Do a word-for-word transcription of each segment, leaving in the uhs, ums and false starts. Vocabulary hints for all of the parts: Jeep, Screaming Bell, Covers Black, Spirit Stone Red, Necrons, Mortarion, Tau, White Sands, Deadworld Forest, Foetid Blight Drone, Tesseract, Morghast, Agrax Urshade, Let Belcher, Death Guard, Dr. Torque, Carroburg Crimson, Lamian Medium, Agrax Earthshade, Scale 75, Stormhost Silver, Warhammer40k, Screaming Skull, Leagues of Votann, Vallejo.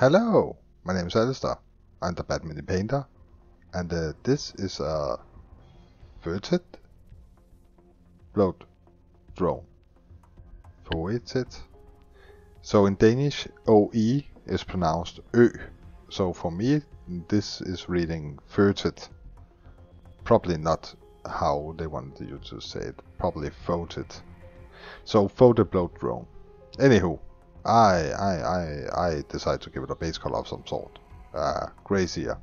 Hello, my name is Alistair, I'm the Badminton Painter, and uh, this is a Foetid Blight Drone. Foetid. So in Danish, O E is pronounced Ö. So for me, this is reading Foetid. Probably not how they wanted you to say it, probably Foetid. So Foetid Blight Drone. Anywho. I, I, I, I decide to give it a base color of some sort. Uh, gracier.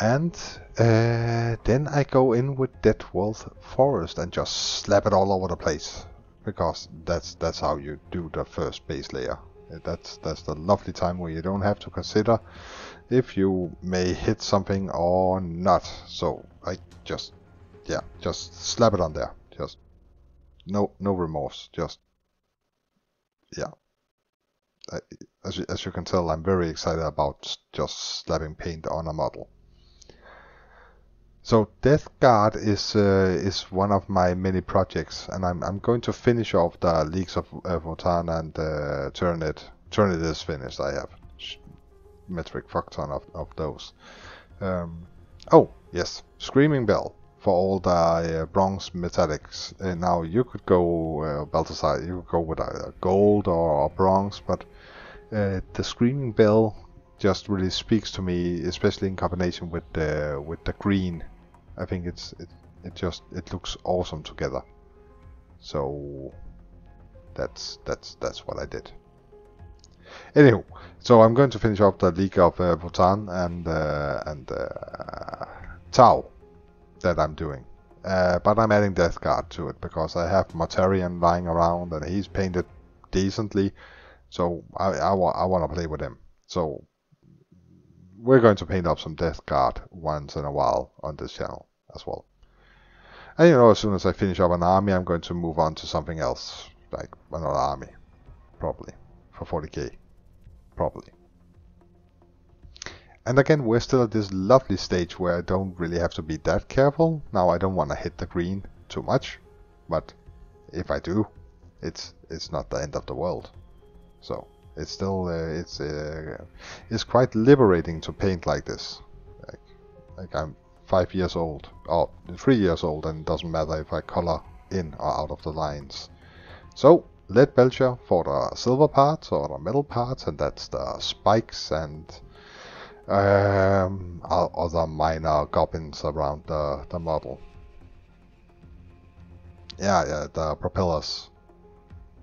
And uh, then I go in with Deadworld Forest and just slap it all over the place. Because that's that's how you do the first base layer. That's, that's the lovely time where you don't have to consider if you may hit something or not. So I just, yeah, just slap it on there. Just no, no remorse. Just. Yeah, I, as, you, as you can tell, I'm very excited about just slapping paint on a model. So Death Guard is uh, is one of my many projects, and I'm I'm going to finish off the Leagues of uh, Votann and uh, turn it. Turn it is finished. I have metric fuckton of of those. Um, oh yes, Screaming Bell. For all the uh, bronze metallics. Uh, now you could go uh, Balthazar, you could go with either gold or, or bronze, but uh, the Screaming Bell just really speaks to me, especially in combination with the with the green. I think it's it, it just it looks awesome together. So that's that's that's what I did. Anywho, so I'm going to finish up the League of uh, Votann and uh, and uh, Tau. That I'm doing, uh, but I'm adding Death Guard to it because I have Mortarion lying around and he's painted decently, so I, I, wa I want to play with him. So we're going to paint up some Death Guard once in a while on this channel as well. And you know, as soon as I finish up an army, I'm going to move on to something else, like another army, probably for forty K, probably. And again, we're still at this lovely stage where I don't really have to be that careful. Now, I don't want to hit the green too much, but if I do, it's it's not the end of the world. So it's still uh, it's uh, it's quite liberating to paint like this. Like, like I'm five years old or three years old, and it doesn't matter if I color in or out of the lines. So Let Belcher for the silver parts or the metal parts, and that's the spikes and. Um, other minor goblins around the, the model. Yeah, yeah, the propellers,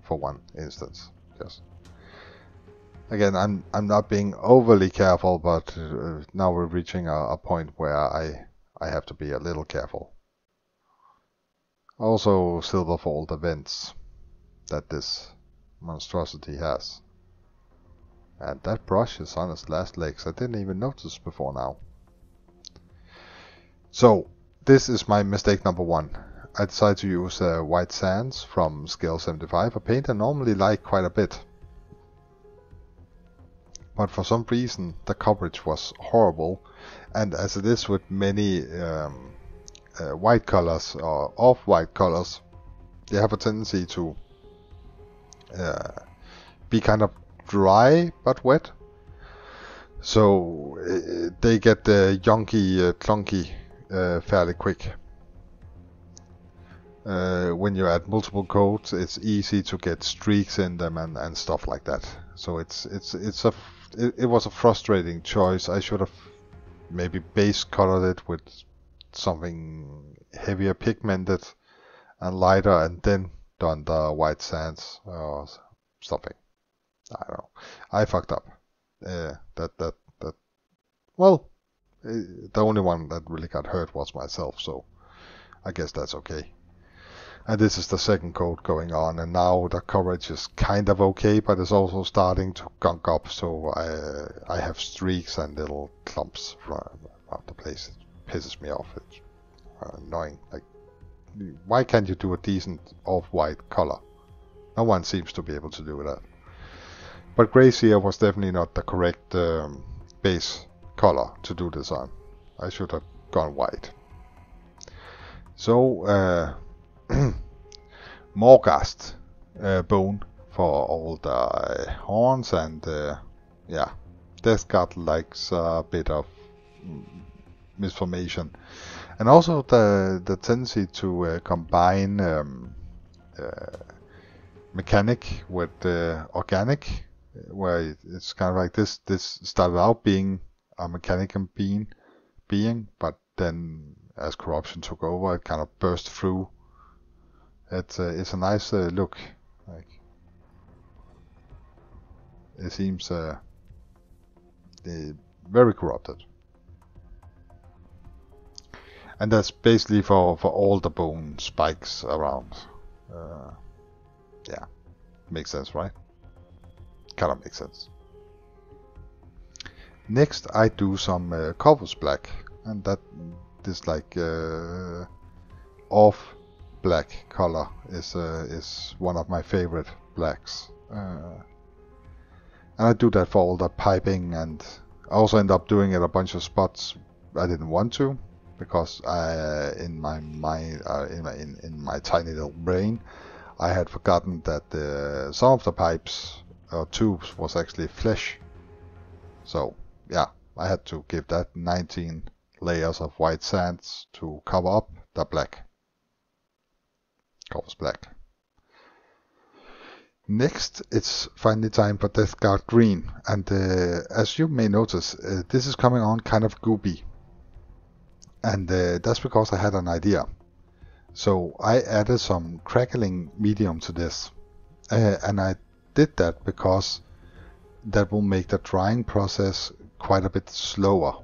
for one instance. Yes. Again, I'm I'm not being overly careful, but uh, now we're reaching a, a point where I I have to be a little careful. Also, silver for all the vents that this monstrosity has. And that brush is on its last legs. I didn't even notice before now. So, this is my mistake number one. I decided to use uh, White Sands from Scale seventy-five, a paint I normally like quite a bit. But for some reason, the coverage was horrible. And as it is with many um, uh, white colors or off-white colors, they have a tendency to uh, be kind of dry but wet, so uh, they get the uh, yonky uh, clunky uh, fairly quick. Uh, when you add multiple coats, it's easy to get streaks in them and, and stuff like that. So it's it's it's a it, it was a frustrating choice. I should have maybe base colored it with something heavier pigmented and lighter, and then done the White Sands or something. I don't know. I fucked up. Uh, that that that. Well, uh, the only one that really got hurt was myself, so I guess that's okay. And this is the second coat going on, and now the coverage is kind of okay, but it's also starting to gunk up. So I I have streaks and little clumps around the place. It pisses me off. It's annoying. Like, why can't you do a decent off-white color? No one seems to be able to do that. But gracier was definitely not the correct um, base color to do this on. I should have gone white. So, uh, Morghast uh, Bone for all the uh, horns and uh, yeah, Death Guard likes a bit of misformation, and also the the tendency to uh, combine um, uh, mechanic with uh, organic, where it's kind of like this. This started out being a mechanic and being being, but then as corruption took over, it kind of burst through. It's a, it's a nice uh, look. Like, it seems uh, very corrupted, and that's basically for for all the bone spikes around. Uh, yeah, makes sense, right? Kind of makes sense. Next, I do some uh, Covers Black, and that this like uh, off black color is uh, is one of my favorite blacks, uh, and I do that for all the piping, and I also end up doing it a bunch of spots I didn't want to, because I uh, in my mind uh, in my in, in my tiny little brain I had forgotten that uh, some of the pipes or tubes was actually flesh. So yeah, I had to give that nineteen layers of white sands to cover up the black. Covers Black. Next, it's finally time for Death Guard Green, and uh, as you may notice, uh, this is coming on kind of goopy, and uh, that's because I had an idea. So I added some crackling medium to this, uh, and I did that because that will make the drying process quite a bit slower.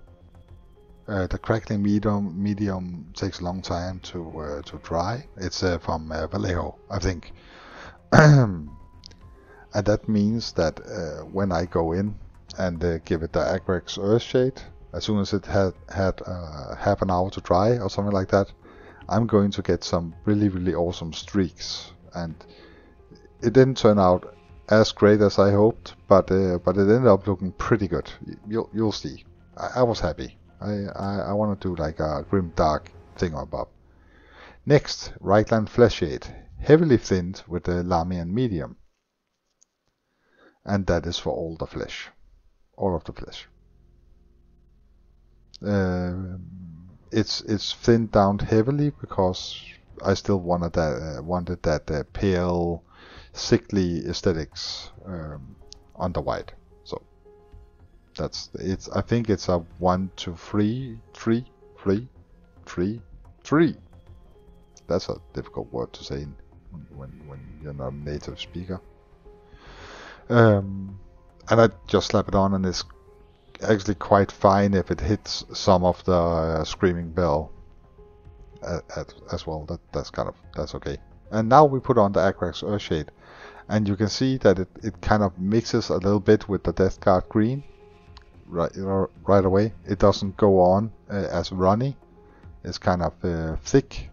Uh, the crackling medium medium takes a long time to uh, to dry. It's uh, from uh, Vallejo, I think. And that means that uh, when I go in and uh, give it the Agrax Earthshade, as soon as it had had uh, half an hour to dry or something like that, I'm going to get some really really awesome streaks. And it didn't turn out as great as I hoped, but uh, but it ended up looking pretty good. You'll you'll see. I, I was happy. I, I, I want to do like a grim dark thing on Bob. Next, Rightland Fleshade, heavily thinned with the Lamian Medium. And that is for all the flesh. All of the flesh. Uh, it's it's thinned down heavily because I still wanted that, uh, wanted that uh, pale, sickly aesthetics um, on the white. That's it's. I think it's a one, two, three, three, three, three, three. That's a difficult word to say in, when when you're not a native speaker. Um, and I just slap it on, and it's actually quite fine if it hits some of the uh, Screaming Bell at, at, as well. That that's kind of that's okay. And now we put on the Agrax Urshade, and you can see that it it kind of mixes a little bit with the Death Guard Green. Right, right away. It doesn't go on uh, as runny. It's kind of uh, thick,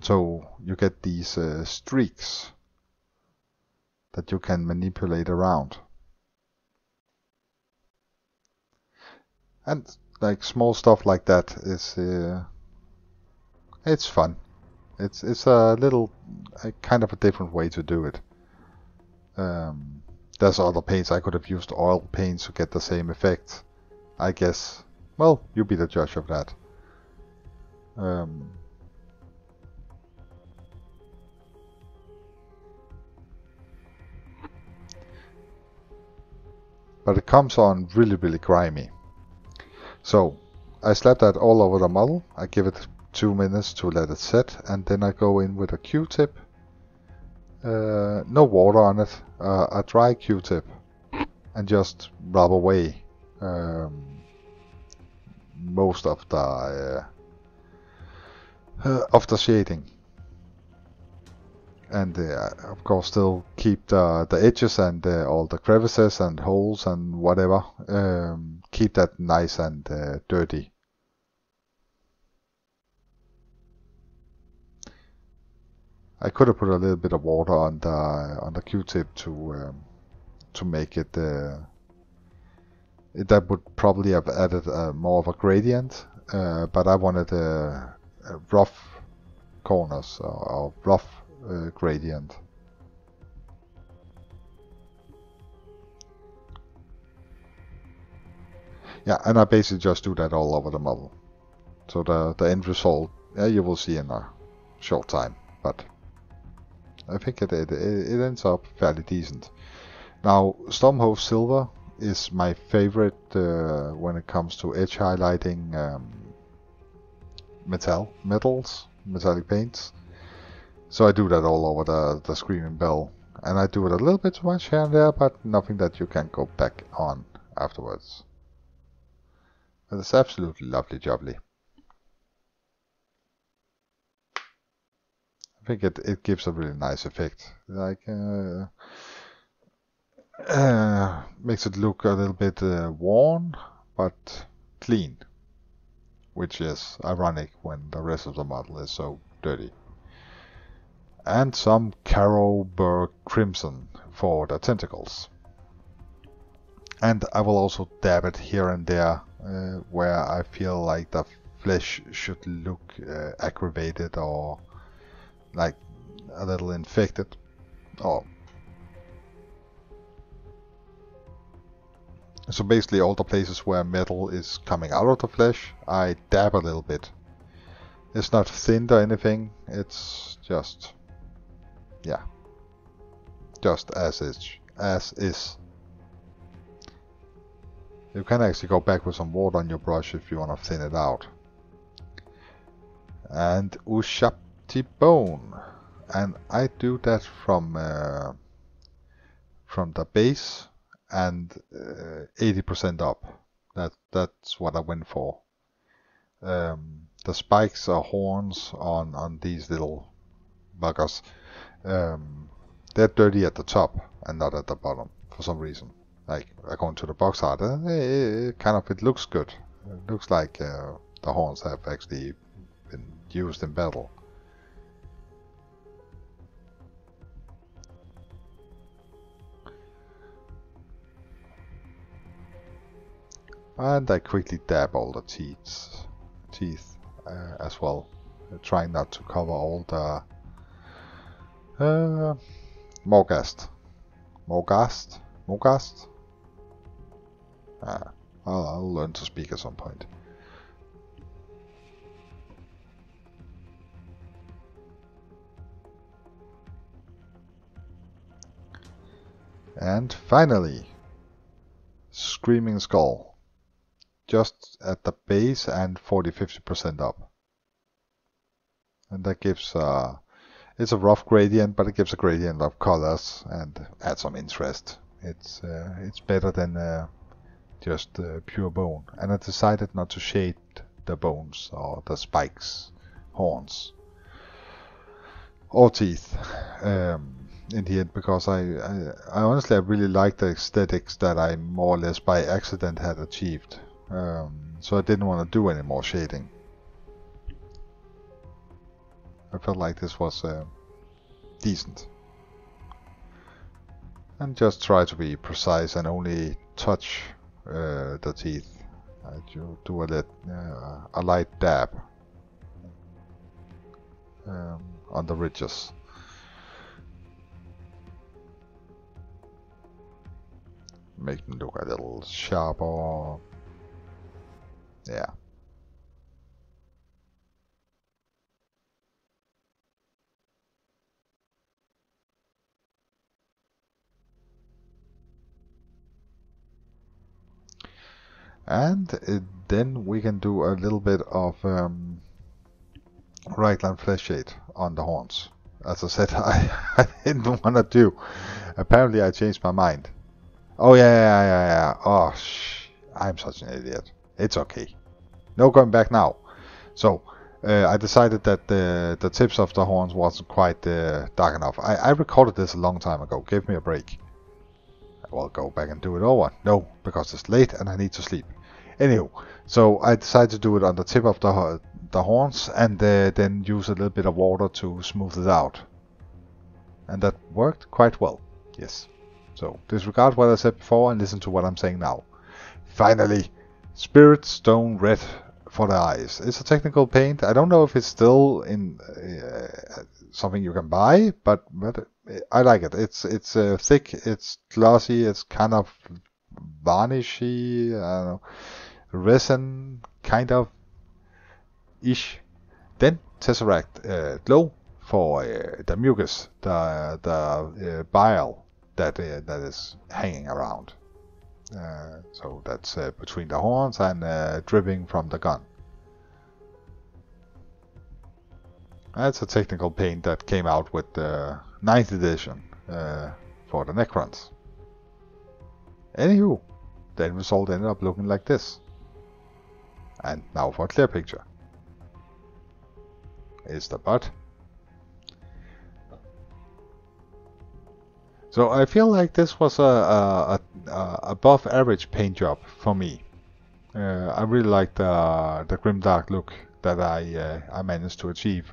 so you get these uh, streaks that you can manipulate around, and like small stuff like that is uh, it's fun. It's it's a little uh, kind of a different way to do it. Um, There's other paints. I could have used oil paints to get the same effect, I guess. Well, you be the judge of that. Um, but it comes on really, really grimy. So, I slap that all over the model. I give it two minutes to let it set, and then I go in with a Q-tip. Uh, no water on it, uh, a dry Q-tip, and just rub away um, most of the uh, uh, of the shading, and uh, of course still keep the the edges and uh, all the crevices and holes and whatever. Um, keep that nice and uh, dirty. I could have put a little bit of water on the on the Q-tip to um, to make it. Uh, it that would probably have added uh, more of a gradient, uh, but I wanted uh, rough corners or, or rough uh, gradient. Yeah, and I basically just do that all over the model. So the, the end result, yeah, you will see in a short time, but I think it, it, it ends up fairly decent. Now, Stormhost Silver is my favorite uh, when it comes to edge highlighting um, metal, metals, metallic paints. So I do that all over the, the Screaming Bell. And I do it a little bit too much here and there, but nothing that you can go back on afterwards. But it's absolutely lovely jubbly. I think it, it gives a really nice effect. Like, uh, uh, makes it look a little bit uh, worn, but clean. Which is ironic when the rest of the model is so dirty. And some Carroburg Crimson for the tentacles. And I will also dab it here and there uh, where I feel like the flesh should look uh, aggravated or like a little infected. Oh. So basically all the places where metal is coming out of the flesh, I dab a little bit. It's not thinned or anything, it's just... yeah, just as is, as is. You can actually go back with some water on your brush if you want to thin it out. And Urshade Bone, and I do that from uh, from the base and eighty percent uh, up. That that's what I went for. Um, the spikes are horns on on these little buggers. Um, they're dirty at the top and not at the bottom for some reason. Like, according to the box art, it, it, it kind of it looks good. It looks like uh, the horns have actually been used in battle. And I quickly dab all the teeth, teeth uh, as well, trying not to cover all the Uh, Morghast. Morghast? Morghast? Ah, I'll, I'll learn to speak at some point. And finally, Screaming Skull. Just at the base and forty to fifty percent up. And that gives uh, it's a rough gradient, but it gives a gradient of colors and adds some interest. It's uh, it's better than uh, just uh, pure bone. And I decided not to shade the bones or the spikes, horns, or teeth um, in the end, because I, I, I honestly I really like the aesthetics that I more or less by accident had achieved. Um, so I didn't want to do any more shading. I felt like this was uh, decent. And just try to be precise and only touch uh, the teeth. I do, do a, lit, uh, a light dab um, on the ridges. Make them look a little sharper. Yeah. And it, then we can do a little bit of um, Raglan Flesh Shade on the horns. As I said, I, I didn't want to do. Apparently I changed my mind. Oh yeah, yeah, yeah, yeah. Oh, sh I'm such an idiot. It's okay. No going back now. So, uh, I decided that the, the tips of the horns wasn't quite uh, dark enough. I, I recorded this a long time ago. Give me a break. Well, go back and do it over. No, because it's late and I need to sleep. Anywho, so I decided to do it on the tip of the, the horns and uh, then use a little bit of water to smooth it out. And that worked quite well, yes. So disregard what I said before and listen to what I'm saying now. Finally, Spirit Stone Red for the eyes. It's a technical paint. I don't know if it's still in uh, something you can buy, but, but I like it. It's it's uh, thick, it's glossy, it's kind of varnishy. I don't know. resin kind of ish. Then Tesseract uh, Glow for uh, the mucus, the the uh, bile that uh, that is hanging around. Uh, so that's uh, between the horns and uh, dripping from the gun. That's a technical paint that came out with the ninth edition uh, for the Necrons. Anywho, the end result ended up looking like this. And now for a clear picture. Is the butt. So I feel like this was a, a, a, a above average paint job for me. Uh, I really like the, the grimdark look that I, uh, I managed to achieve.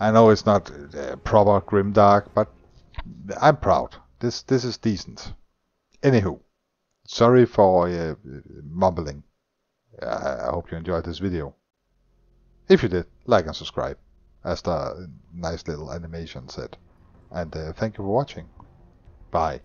I know it's not uh, proper grimdark, but I'm proud. This this is decent. Anywho, sorry for uh, mumbling. I hope you enjoyed this video. If you did, like and subscribe, as the nice little animation said. And uh, thank you for watching. Bye.